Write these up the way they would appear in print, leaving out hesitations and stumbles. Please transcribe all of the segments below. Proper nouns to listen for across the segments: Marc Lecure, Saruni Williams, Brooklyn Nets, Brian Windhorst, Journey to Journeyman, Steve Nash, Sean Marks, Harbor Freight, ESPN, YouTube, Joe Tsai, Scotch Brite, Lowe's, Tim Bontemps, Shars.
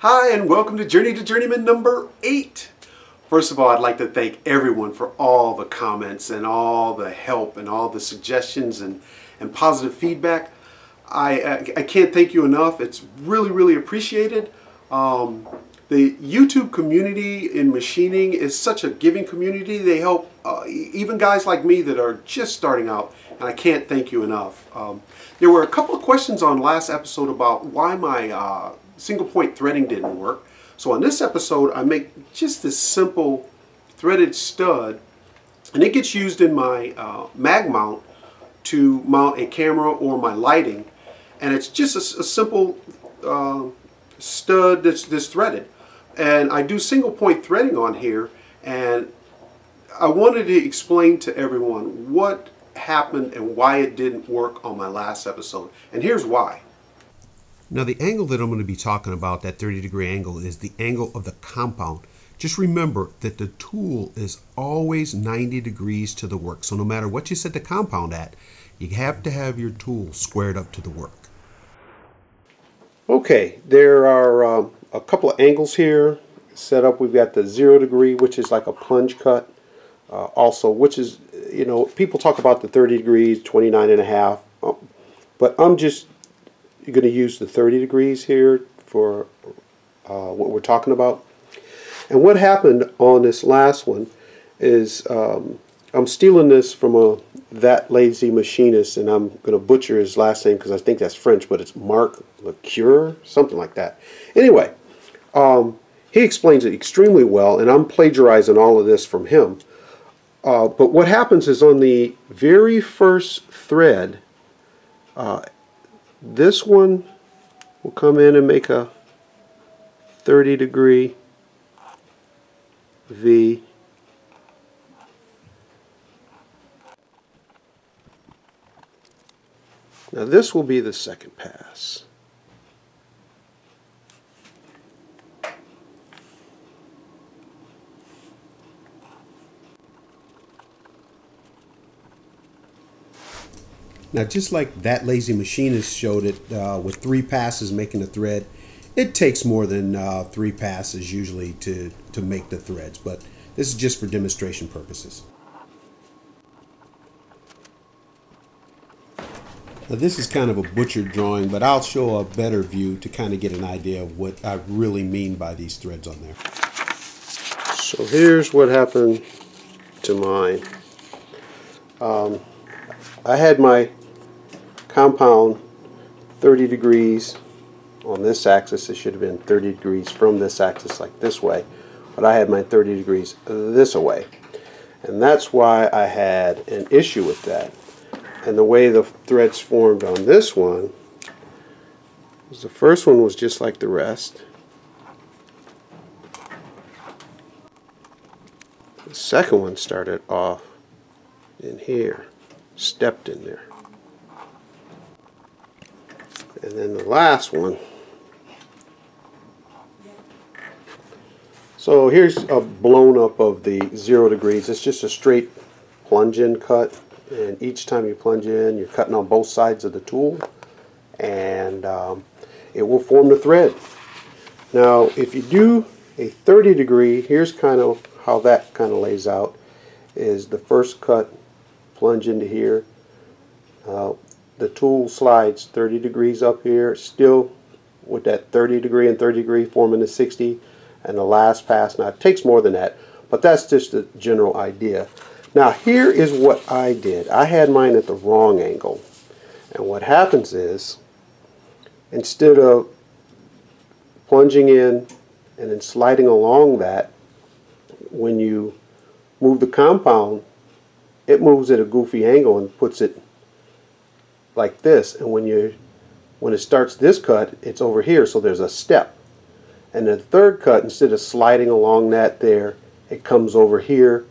Hi, and welcome to Journey to Journeyman number 8. First of all, I'd like to thank everyone for all the comments and all the help and all the suggestions and positive feedback. I can't thank you enough. It's really, really appreciated. The YouTube community in machining is such a giving community. They help even guys like me that are just starting out, and I can't thank you enough. There were a couple of questions on last episode about why my single point threading didn't work. So on this episode, I make just this simple threaded stud, and it gets used in my mag mount to mount a camera or my lighting. And it's just a simple stud that's threaded. And I do single point threading on here, and I wanted to explain to everyone what happened and why it didn't work on my last episode. And here's why. Now, the angle that I'm going to be talking about, that 30-degree angle, is the angle of the compound. Just remember that the tool is always 90 degrees to the work. So no matter what you set the compound at, you have to have your tool squared up to the work. Okay, there are a couple of angles here set up. We've got the 0 degree, which is like a plunge cut. Also, which is, you know, people talk about the 30 degrees, 29.5, but I'm just going to use the 30 degrees here for what we're talking about. And what happened on this last one is I'm stealing this from that lazy machinist, and I'm going to butcher his last name because I think that's French, but it's Marc Lecure, something like that. Anyway, he explains it extremely well, and I'm plagiarizing all of this from him. But what happens is on the very first thread, this one will come in and make a 30 degree V. Now this will be the second pass. Now, just like that lazy machinist showed it with 3 passes making a thread, it takes more than 3 passes usually to make the threads, but this is just for demonstration purposes. Now, this is kind of a butchered drawing, but I'll show a better view to kind of get an idea of what I really mean by these threads on there. So here's what happened to mine. I had my compound 30 degrees on this axis. It should have been 30 degrees from this axis, like this way, but I had my 30 degrees this away, and that's why I had an issue with that. And the way the threads formed on this one was the first one was just like the rest. The second one started off in here, stepped in there, and then the last one. So here's a blown up of the 0 degrees. It's just a straight plunge in cut, and each time you plunge in, you're cutting on both sides of the tool, and it will form the thread. Now, if you do a 30 degree, here's kind of how that kind of lays out. Is the first cut, plunge into here, the tool slides 30 degrees up here, still with that 30 degree and 30 degree forming the 60, and the last pass. Now, it takes more than that, but that's just the general idea. Now, here is what I did. I had mine at the wrong angle, and what happens is, instead of plunging in and then sliding along that, when you move the compound, it moves at a goofy angle and puts it like this. And when it starts this cut, it's over here, so there's a step. And the third cut, instead of sliding along that there, it comes over here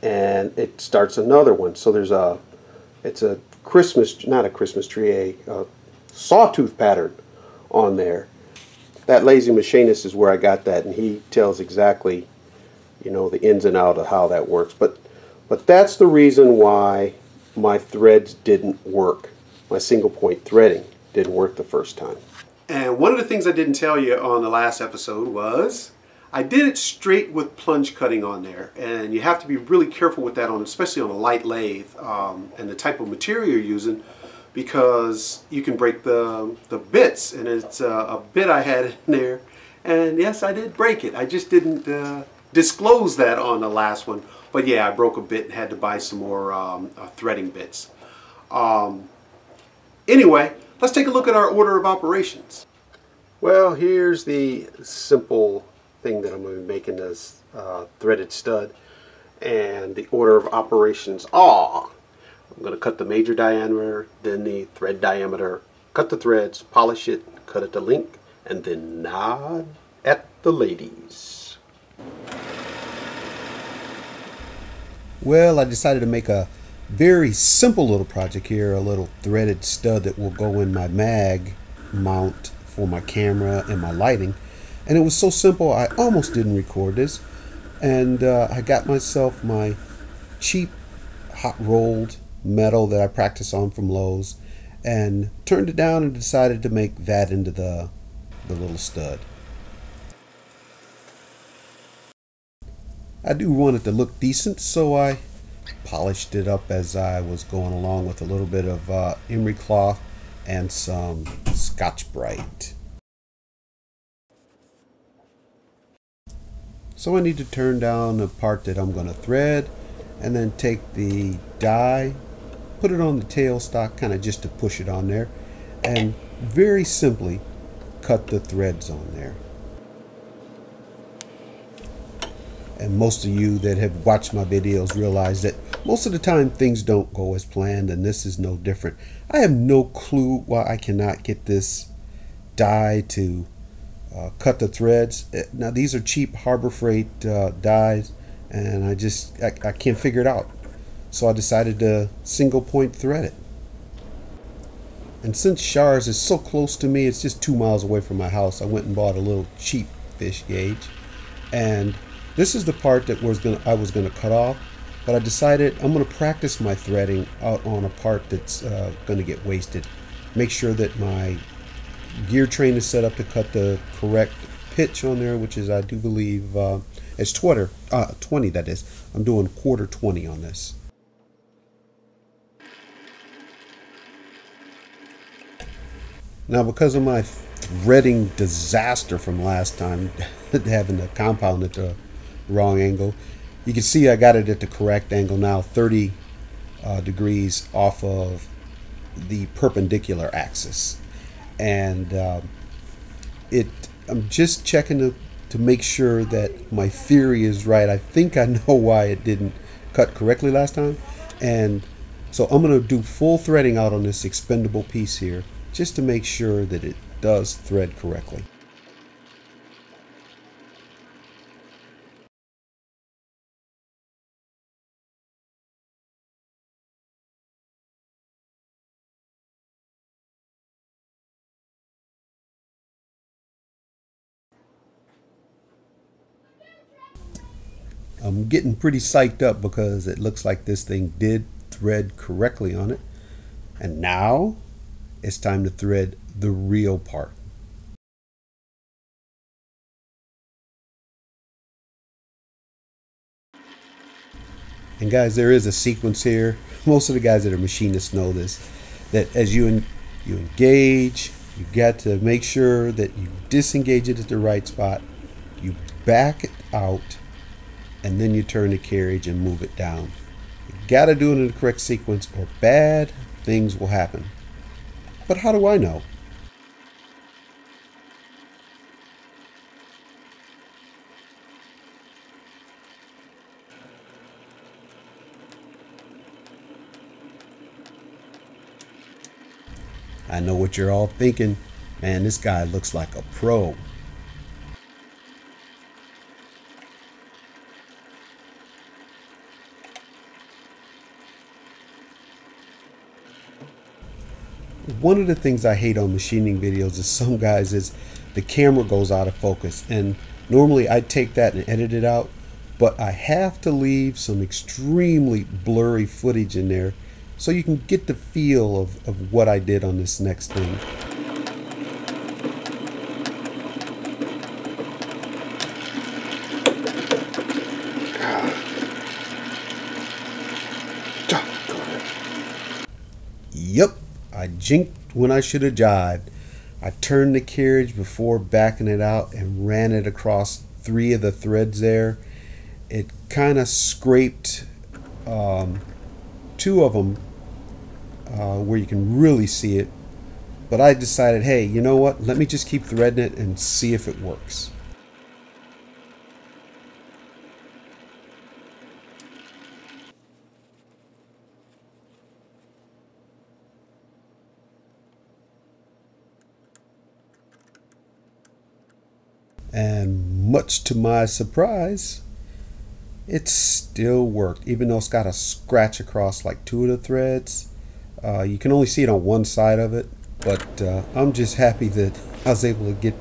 and it starts another one. So there's it's a Christmas, not a Christmas tree, a sawtooth pattern on there. That lazy machinist is where I got that, and he tells exactly, you know, the ins and out of how that works. But that's the reason why my threads didn't work. My single point threading didn't work the first time. And one of the things I didn't tell you on the last episode was I did it straight with plunge cutting on there, and you have to be really careful with that, on, especially on a light lathe and the type of material you're using, because you can break the bits. And it's a bit I had in there, and yes, I did break it. I just didn't disclose that on the last one, but yeah, I broke a bit and had to buy some more threading bits. Anyway, let's take a look at our order of operations. Well, here's the simple thing that I'm going to be making this threaded stud, and the order of operations are: I'm going to cut the major diameter, then the thread diameter, cut the threads, polish it, cut at the link, and then nod at the ladies. Well, I decided to make a very simple little project here, a little threaded stud that will go in my mag mount for my camera and my lighting. And it was so simple I almost didn't record this. And I got myself my cheap hot rolled metal that I practice on from Lowe's, and turned it down and decided to make that into the little stud. I do want it to look decent, so I polished it up as I was going along with a little bit of emery cloth and some Scotch Brite. So I need to turn down the part that I'm going to thread, and then take the die, put it on the tailstock, kind of just to push it on there, and very simply cut the threads on there. And most of you that have watched my videos realize that most of the time things don't go as planned, and this is no different. I have no clue why I cannot get this die to cut the threads. Now, these are cheap Harbor Freight dies, and I can't figure it out. So I decided to single point thread it. And since Shars is so close to me, it's just 2 miles away from my house, I went and bought a little cheap fish gauge. And this is the part that I was going to cut off, but I decided I'm going to practice my threading out on a part that's going to get wasted. Make sure that my gear train is set up to cut the correct pitch on there, which is, I do believe, it's 20, that is. I'm doing quarter 20 on this. Now, because of my threading disaster from last time, having the compound at the wrong angle. You can see I got it at the correct angle now, 30 degrees off of the perpendicular axis. And I'm just checking to make sure that my theory is right. I think I know why it didn't cut correctly last time. And so I'm going to do full threading out on this expendable piece here, just to make sure that it does thread correctly. I'm getting pretty psyched up because it looks like this thing did thread correctly on it. And now it's time to thread the real part. And guys, there is a sequence here. Most of the guys that are machinists know this, that as you engage, you got to make sure that you disengage it at the right spot, you back it out, and then you turn the carriage and move it down. You gotta do it in the correct sequence, or bad things will happen. But how do I know? I know what you're all thinking. Man, this guy looks like a pro. One of the things I hate on machining videos is some guys is the camera goes out of focus, and normally I take that and edit it out, but I have to leave some extremely blurry footage in there so you can get the feel of what I did on this next thing. Yep, I jinked when I should have jived. I turned the carriage before backing it out and ran it across three of the threads there. It kind of scraped two of them where you can really see it. But I decided, hey, you know what? Let me just keep threading it and see if it works. And much to my surprise, it still worked, even though it's got a scratch across like two of the threads. You can only see it on one side of it, but I'm just happy that I was able to get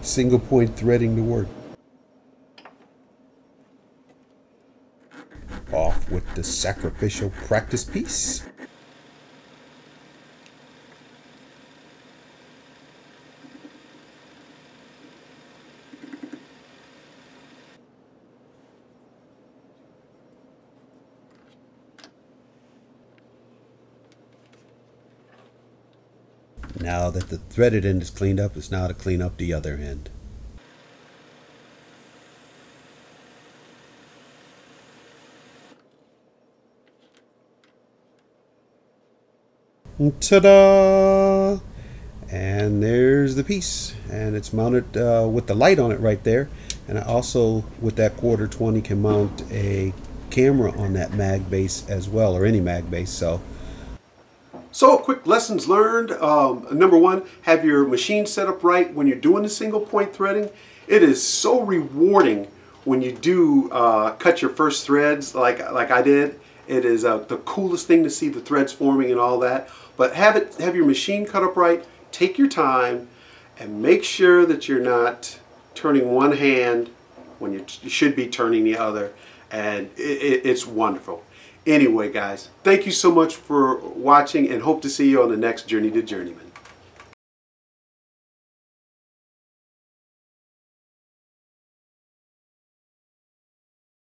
single point threading to work. Off with the sacrificial practice piece. Now that the threaded end is cleaned up, it's now to clean up the other end. Ta-da! And there's the piece, and it's mounted with the light on it right there. And I also, with that quarter 20, can mount a camera on that mag base as well, or any mag base. So quick lessons learned. Number one, have your machine set up right when you're doing the single point threading. It is so rewarding when you do cut your first threads like I did. It is the coolest thing to see the threads forming and all that. But have your machine cut up right. Take your time and make sure that you're not turning one hand when you should be turning the other. And it's wonderful. Anyway, guys, thank you so much for watching and hope to see you on the next Journey to Journeyman.